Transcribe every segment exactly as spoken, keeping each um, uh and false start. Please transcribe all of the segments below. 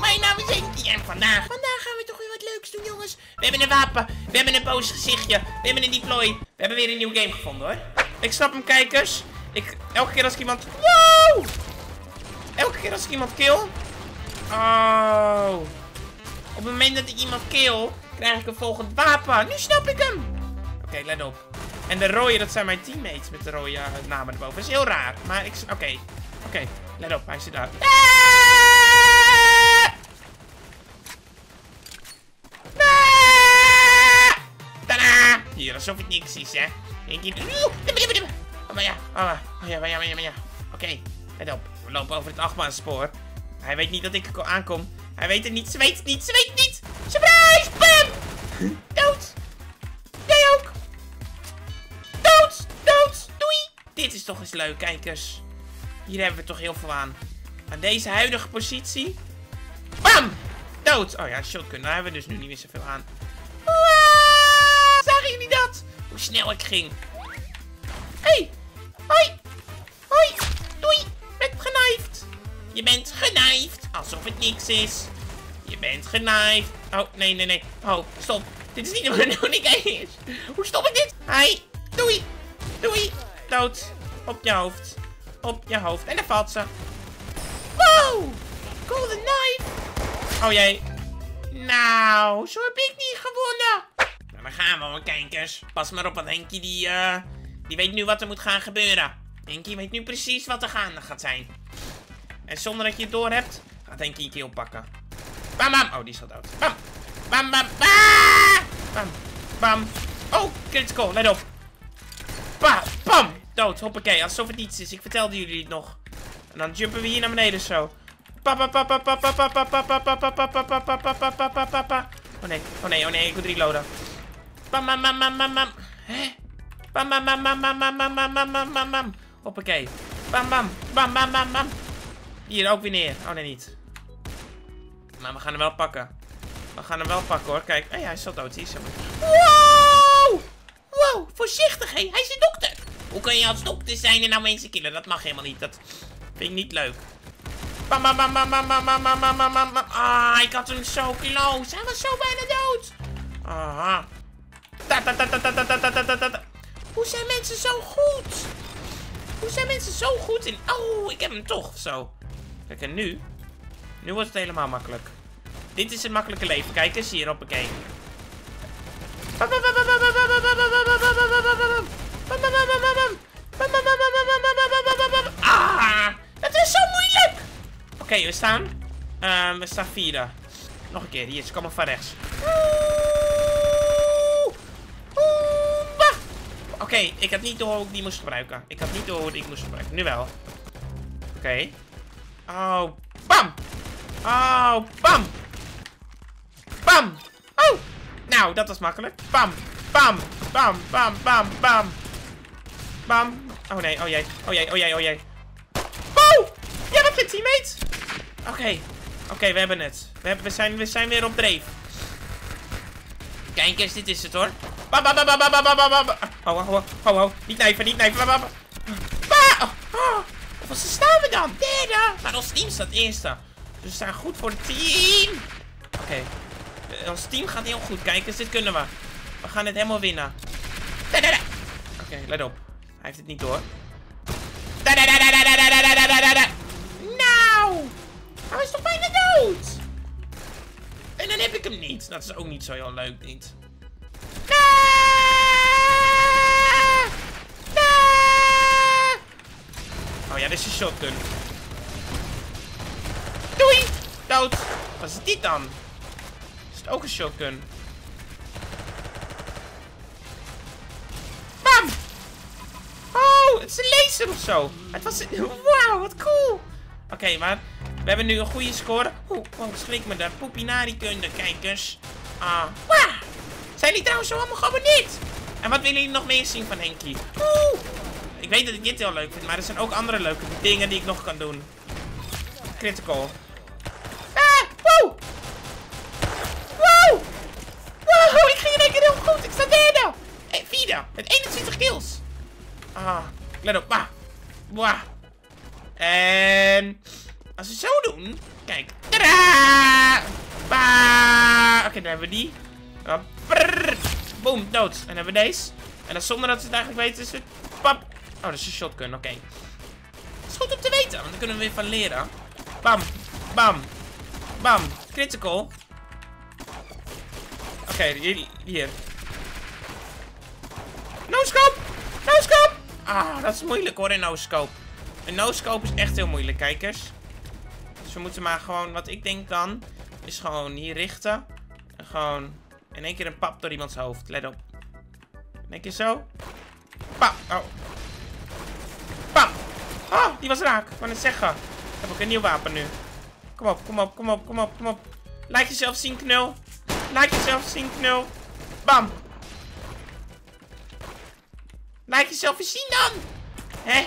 Hallo, mijn naam is Enki en vandaag, vandaag gaan we toch weer wat leuks doen, jongens. We hebben een wapen, we hebben een boos gezichtje, we hebben een deploy. We hebben weer een nieuw game gevonden, hoor. Ik snap hem, kijkers. Ik, elke keer als ik iemand... Wow! Elke keer als ik iemand kill... Oh... Op het moment dat ik iemand kill, krijg ik een volgend wapen. Nu snap ik hem! Oké, okay, let op. En de rode, dat zijn mijn teammates met de rode namen erboven. Dat is heel raar, maar ik... Oké, okay. oké, okay. Let op, hij zit daar. Hier, alsof het niks is, hè. Enki. Oh, maar ja, oh, maar. oh ja, maar ja, maar ja, maar ja. Oké, okay. Let op. We lopen over het achtbaanspoor. Hij weet niet dat ik aankom. Hij weet het niet, ze weet het niet, ze weet het niet. Surprise! Bam! Dood! Jij ook! Dood! Dood! Doei! Dit is toch eens leuk, kijkers. Hier hebben we toch heel veel aan. Aan deze huidige positie. Bam! Dood! Oh ja, shotgun. Daar hebben we dus nu niet meer zoveel aan. Zagen jullie dat? Hoe snel ik ging. Hey! Hoi! Hoi! Doei! Je bent genaaid! Je bent genaaid! Alsof het niks is. Je bent genaaid. Oh, nee, nee, nee. Oh, stop. Dit is niet wat ik nodig is. Hoe stop ik dit? Hi! Doei! Doei! Dood! Op je hoofd. Op je hoofd. En daar valt ze. Wow! Golden knife! Oh jee. Nou, zo heb ik niet gewonnen. Nou, daar gaan we, hoor, kijkers. Pas maar op, want Henkie die... Uh... Die weet nu wat er moet gaan gebeuren. Henkie weet nu precies wat er gaande gaat zijn. En zonder dat je het door hebt, gaat Henkie een kill pakken. Bam, bam. Oh, die is al dood. Bam. Bam, bam, bam. Bam, bam. Oh, critical. Let op. Bam, bam. Dood. Hoppakee. Alsof het niets is. Ik vertelde jullie het nog. En dan jumpen we hier naar beneden zo. Oh nee, oh nee, oh nee. Ik moet reloaden. Bam, bam, bam, bam, bam, bam. Hè? Bam, bam, bam, bam, bam, bam, bam, bam, bam, bam, bam. Hoppakee. Bam, bam, bam, bam, bam, bam. Hier, ook weer neer. Oh, nee, niet. Maar we gaan hem wel pakken. We gaan hem wel pakken, hoor. Kijk. Hey, hij is al dood. Hier is hem. Wow! Wow, voorzichtig, hé. Hij is een dokter. Hoe kan je als dokter zijn en nou mensen killen? Dat mag helemaal niet. Dat vind ik niet leuk. Bam, bam, bam, bam, bam, bam, bam, bam, bam, bam. Ah, ik had hem zo close. Hij was zo bijna dood. Aha. Ta, ta, ta, ta, ta, ta, ta, ta, ta, ta. Hoe zijn mensen zo goed? Hoe zijn mensen zo goed in... Oh, ik heb hem toch, zo. Kijk, en nu? Nu wordt het helemaal makkelijk. Dit is het makkelijke leven. Kijk eens hier, hoppakee. Ah, dat is zo moeilijk! Oké, okay, we staan... Uh, we staan vierde. Nog een keer, hier, ze komen van rechts. Oké, okay, ik had niet door hoe ik die moest gebruiken. Ik had niet door hoe ik moest gebruiken. Nu wel. Oké. Okay. Oh, bam! Oh, bam! Bam! Oh! Nou, dat was makkelijk. Bam! Bam! Bam! Bam! Bam! Bam! Bam! Oh nee, oh jee. Oh jee, oh jee, oh jee. Wow! Jij bent een teammate! Oké. Okay. Oké, okay, we hebben het. We, hebben, we, zijn, we zijn weer op dreef. Kijk eens, dit is het, hoor. Bam, bam, bam, bam, bam, bam, bam. Ho, ho, ho, ho. Niet nijven, niet nijven. Bam, bam. Bah! Oh, wat staan we dan? Derde. Maar ons team staat eerste. Dus we staan goed voor het team. Oké. Okay. Uh, ons team gaat heel goed. Kijk eens, dit kunnen we. We gaan het helemaal winnen. Oké, okay, let op. Hij heeft het niet door. Nou. Hij is toch bijna dood. En dan heb ik hem niet. Dat is ook niet zo heel leuk, niet. Oh ja, dit is een shotgun. Doei! Dood! Wat is dit dan? Is het ook een shotgun? Bam! Oh, het is een laser of zo. Het was een... Wauw, wat cool! Oké, okay, maar we hebben nu een goede score. Oeh, oh, schrik me daar. Poepinari-kunde, kijkers. Ah, wauw! Zijn jullie trouwens zo allemaal geabonneerd? En wat willen jullie nog meer zien van Henkie? Oeh! Ik weet dat ik dit heel leuk vind, maar er zijn ook andere leuke dingen die ik nog kan doen. Critical. Ah! Wow! Wow! Wow! Ik ging in één keer heel goed! Ik sta derde! Hey, vierde! Met eenentwintig kills! Ah, let op. Bah! Bah! En... Als we zo doen... Kijk. Tadaa! Bah! Oké, okay, daar hebben we die. En dan boom, dood. En dan hebben we deze. En dan zonder dat ze het eigenlijk weten is het... Pap. Oh, dat is een shotgun. Oké. Okay. Dat is goed om te weten, want dan kunnen we weer van leren. Bam. Bam. Bam. Critical. Oké, okay, hier. No-scope. No-scope. Ah, dat is moeilijk hoor, een no-scope. Een no-scope is echt heel moeilijk, kijkers. Dus we moeten maar gewoon, wat ik denk dan, is gewoon hier richten. En gewoon in één keer een pap door iemands hoofd. Let op. In één keer zo. Pap. Oh. Pam. Oh, die was raak. Ik wou net zeggen. Ik heb ook een nieuw wapen nu. Kom op, kom op, kom op, kom op, kom op. Laat jezelf zien, knul. Laat jezelf zien, knul. Bam. Laat jezelf eens zien dan. Hè?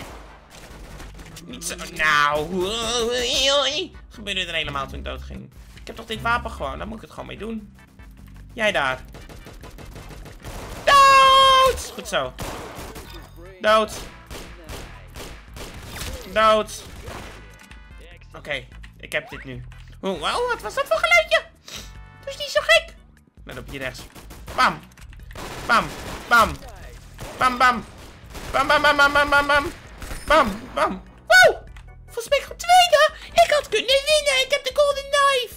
Niet zo... Nou. Gebeurde er helemaal toen ik dood ging. Ik heb toch dit wapen gewoon. Daar moet ik het gewoon mee doen. Jij daar. Dood. Goed zo. Dood. Dood. Oké. Okay, ik heb dit nu. Oh, wow, wat was dat voor geluidje? Dat is niet zo gek. Let op hier rechts. Bam. Bam. Bam. Bam, bam. Bam, bam, bam, bam, bam, bam. Bam, bam. Wow. Volgens mij goed tweede. Ik had kunnen winnen. Ik heb de golden knife.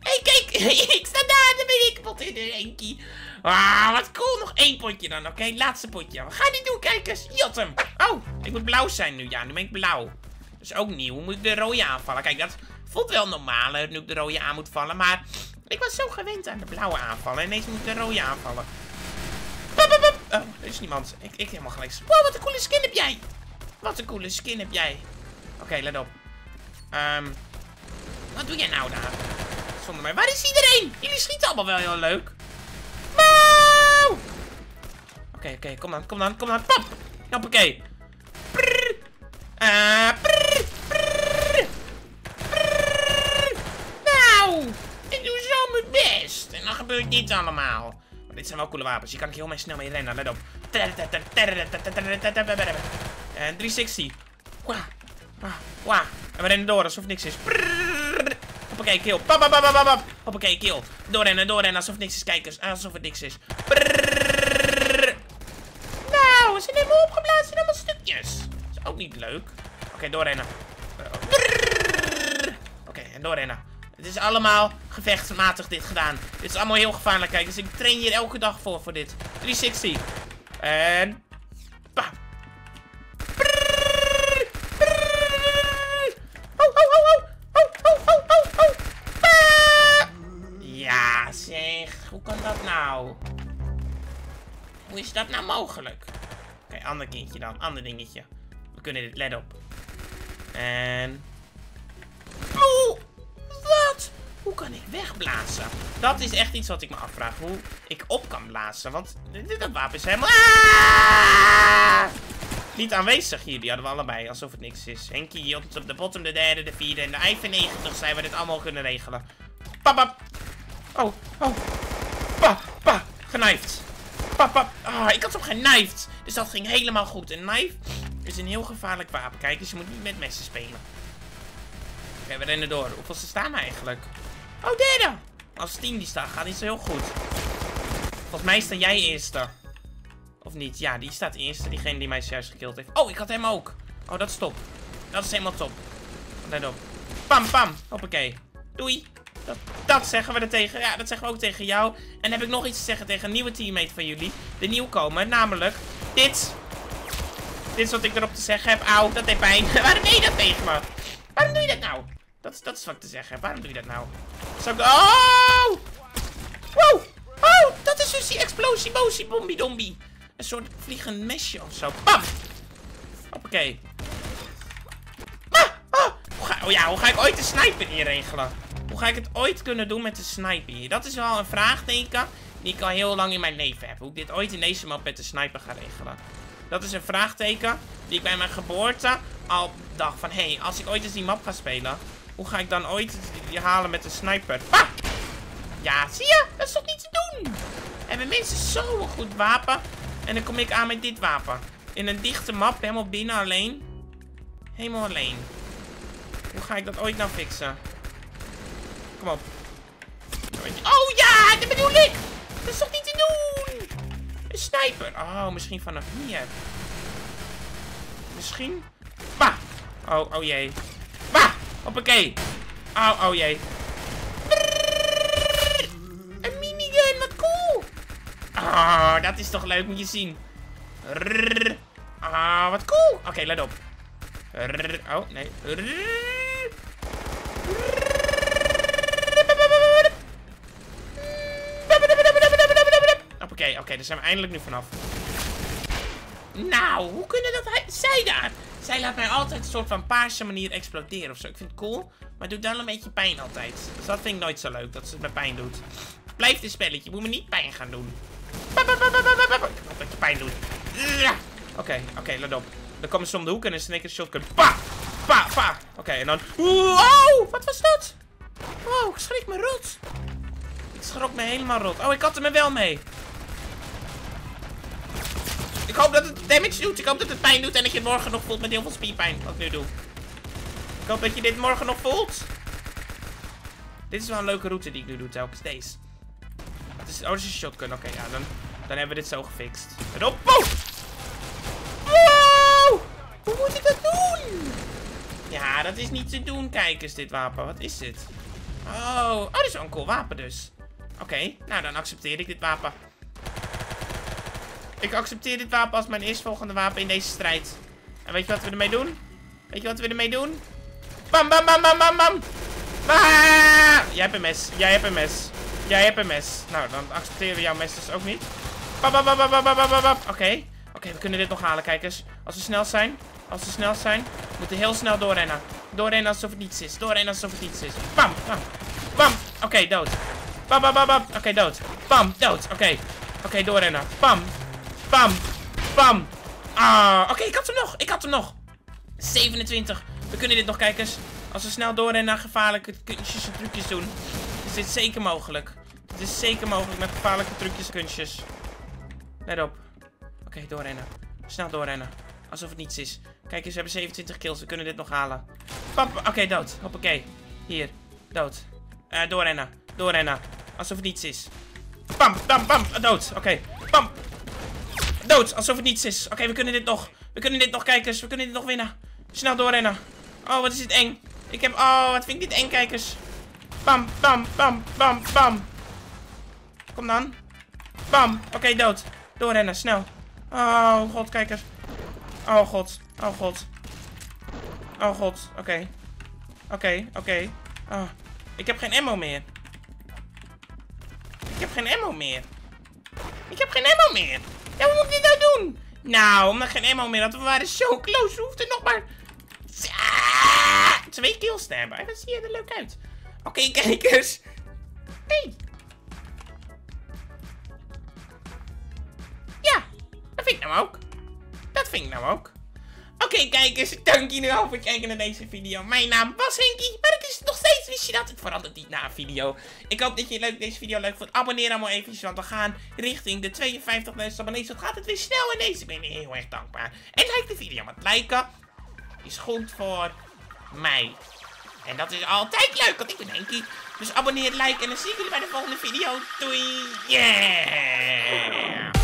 Hé, hey, kijk. Ik sta daar. Dan ben ik pot in de Henkie. Ah, wat cool. Nog één potje dan. Oké, okay, laatste potje. We gaan die doen, kijkers. Jot hem. Oh, ik moet blauw zijn nu. Ja, nu ben ik blauw. Dat is ook nieuw. Moet ik de rode aanvallen? Kijk, dat voelt wel normaler nu ik de rode aan moet vallen. Maar ik was zo gewend aan de blauwe aanvallen. Ineens moet ik de rode aanvallen. Oh, er is niemand. Ik, ik helemaal gelijk. Wow, wat een coole skin heb jij. Wat een coole skin heb jij. Oké, okay, let op. Um, wat doe jij nou daar? Zonder mij. Waar is iedereen? Jullie schieten allemaal wel heel leuk. Wow! Oké, okay, oké. Okay, kom dan, kom dan, kom dan. Pap! Hoppakee. Prrr. Uh, prrr, prrr, prrr. Nou, ik doe zo mijn best. En dan gebeurt dit allemaal. Dit zijn wel coole wapens. Je kan ik heel snel mee rennen. Let op. En driehonderdzestig. Wah. Wah. Wah. En we rennen door alsof niks is. Hoppakee, kill. Bam, bam, bam, bam, bam. Hoppakee, kill. Doorrennen, doorrennen alsof niks is, kijkers. Alsof het niks is. Brrr. Nou, we zijn helemaal opgeblazen in allemaal stukjes. Dat is ook niet leuk. Oké, okay, doorrennen. Oké, okay, en doorrennen. Het is allemaal gevechtsmatig dit gedaan. Dit is allemaal heel gevaarlijk, kijk. Dus ik train hier elke dag voor, voor dit. driehonderdzestig. En... Bah. Brrr, brrr. Ho, ho, ho, ho. Ho, ho, ho, ho, ho. Bah. Ja, zeg. Hoe kan dat nou? Hoe is dat nou mogelijk? Oké, okay, ander kindje dan. Ander dingetje. We kunnen dit, let op. En... Oeh. Hoe kan ik wegblazen? Dat is echt iets wat ik me afvraag. Hoe ik op kan blazen. Want dat wapen is helemaal... Aaaaaaah! Niet aanwezig hier. Die hadden we allebei. Alsof het niks is. Henkie op de bottom, de derde, de vierde en de vijfennegentig zijn we dit allemaal kunnen regelen. Pap, pap. Oh, oh. Pa, pa. Genijfd. Pap, pap. Ah, ik had hem genijfd. Dus dat ging helemaal goed. Een knife is een heel gevaarlijk wapen. Kijk, dus je moet niet met messen spelen. Oké, okay, we rennen door. Hoeveel ze staan eigenlijk? Oh, derde! Als tien die staat, gaat niet zo heel goed. Volgens mij sta jij eerste. Of niet? Ja, die staat eerste. Diegene die mij zojuist gekild heeft. Oh, ik had hem ook. Oh, dat is top. Dat is helemaal top. Let op. Pam, pam. Hoppakee. Doei. Dat, dat zeggen we er tegen. Ja, dat zeggen we ook tegen jou. En heb ik nog iets te zeggen tegen een nieuwe teammate van jullie. De nieuwkomer. Namelijk dit. Dit is wat ik erop te zeggen heb. Auw, dat deed pijn. Waarom deed je dat tegen me? Waarom doe je dat nou? Dat, dat is wat ik te zeggen. Waarom doe je dat nou? Zou ik... Oh! Wow! Oh! Dat is dus die explosie, bosie, bombie, dombie. Een soort vliegend mesje of zo. Bam! Hoppakee. Ah! Ah! Hoe ga... Oh ja, hoe ga ik ooit de sniper hier regelen? Hoe ga ik het ooit kunnen doen met de sniper hier? Dat is wel een vraagteken die ik al heel lang in mijn leven heb. Hoe ik dit ooit in deze map met de sniper ga regelen. Dat is een vraagteken die ik bij mijn geboorte al dacht van... Hé, hey, als ik ooit eens die map ga spelen... Hoe ga ik dan ooit die halen met de sniper? Ah! Ja, zie je? Dat is toch niet te doen? Hebben mensen zo'n goed wapen? En dan kom ik aan met dit wapen. In een dichte map, helemaal binnen alleen. Helemaal alleen. Hoe ga ik dat ooit nou fixen? Kom op. Oh ja, dat bedoel ik! Dat is toch niet te doen? Een sniper. Oh, misschien vanaf hier. Misschien. Bah! Oh, oh jee. Bah! Hoppakee. Oh, oh jee. Brrr, een minigun, wat cool! Oh, dat is toch leuk, moet je zien. Ah, oh, wat cool! Oké, okay, let op. Rrr, oh, nee. Rrr, Oké, oké, daar zijn we eindelijk nu vanaf. Nou, hoe kunnen dat hij... Zij daar! Zij laat mij altijd een soort van paarse manier exploderen ofzo. Ik vind het cool, maar doet dan een beetje pijn altijd. Dus dat vind ik nooit zo leuk, dat ze het bij pijn doet. Blijf dit spelletje, moet me niet pijn gaan doen. Ik hoop dat je pijn doet. Oké, oké, let op. Dan komen ze om de hoek en dan snikken shotgun. Pa! Pa! Pa! Oké, okay, en dan... Wow! Wat was dat? Wow, ik schrik me rot. Ik schrok me helemaal rot. Oh, ik had er me wel mee. Ik hoop dat het damage doet. Ik hoop dat het pijn doet en dat je het morgen nog voelt met heel veel spierpijn. Wat ik nu doe. Ik hoop dat je dit morgen nog voelt. Dit is wel een leuke route die ik nu doe telkens. Deze. Dat is, oh, dat is een shotgun. Oké, okay, ja. Dan, dan hebben we dit zo gefixt. En op. Wow! Wow! Hoe moet ik dat doen? Ja, dat is niet te doen. Kijk eens dit wapen. Wat is dit? Oh. Oh, dat is wel een cool wapen dus. Oké. Okay, nou, dan accepteer ik dit wapen. Ik accepteer dit wapen als mijn eerstvolgende wapen in deze strijd. En weet je wat we ermee doen? Weet je wat we ermee doen? Bam, bam, bam, bam, bam, bam. Ah! Jij hebt een mes. Jij hebt een mes. Jij hebt een mes. Nou, dan accepteren we jouw mes dus ook niet. Bam, bam, bam, bam, bam, bam, bam. Oké. Okay. Oké, okay, we kunnen dit nog halen, kijkers. Als we snel zijn. Als we snel zijn. We moeten heel snel doorrennen. Doorrennen alsof het niets is. Doorrennen alsof het niets is. Bam, bam. Bam. Oké, okay, dood. Bam, bam, bam, bam. Oké, okay, dood. Bam, dood. Oké. Okay. Oké, okay, doorrennen. Bam. Bam. Bam. Ah, oké, okay, ik had hem nog. Ik had hem nog. zevenentwintig. We kunnen dit nog, kijkers. Als we snel doorrennen, gevaarlijke kunstjes en trucjes doen. Is dit zeker mogelijk. Het is zeker mogelijk met gevaarlijke trucjes en kunstjes. Let op. Oké, okay, doorrennen. Snel doorrennen. Alsof het niets is. Kijk eens, we hebben zevenentwintig kills. We kunnen dit nog halen. Pam. Oké, okay, dood. Hoppakee. Hier. Dood. Uh, doorrennen. Doorrennen. Alsof het niets is. Pam. Pam. Pam. Uh, dood. Oké. Okay. Pam. Dood, alsof het niets is. Oké, okay, we kunnen dit nog. We kunnen dit nog, kijkers. We kunnen dit nog winnen. Snel doorrennen. Oh, wat is dit eng. Ik heb... Oh, wat vind ik dit eng, kijkers. Bam, bam, bam, bam, bam. Kom dan. Bam. Oké, okay, dood. Doorrennen, snel. Oh, god, kijkers. Oh, god. Oh, god. Oh, god. Oké. Okay. Oké, okay, oké. Okay. Oh. Ik heb geen ammo meer. Ik heb geen ammo meer. Ik heb geen ammo meer. Ja, hoe moet ik dit nou doen? Nou, omdat geen ammo meer had. We waren zo close. We hoefden nog maar... Twee kills te hebben. Dat zie je er leuk uit. Oké, okay, kijkers. Hey. Ja, dat vind ik nou ook. Dat vind ik nou ook. Oké, okay, kijkers. Dank jullie wel voor het kijken naar deze video. Mijn naam was Henkie. Maar het is nog steeds... Wist je dat? Het verandert niet na een video. Ik hoop dat je leuk, deze video leuk vond. Abonneer allemaal eventjes, want we gaan richting de tweeënvijftigduizend abonnees. Dat gaat het weer snel in deze. Ik ben heel erg dankbaar. En like de video, want liken is goed voor mij. En dat is altijd leuk, want ik ben Henkie. Dus abonneer, like en dan zie ik jullie bij de volgende video. Doei! Yeah!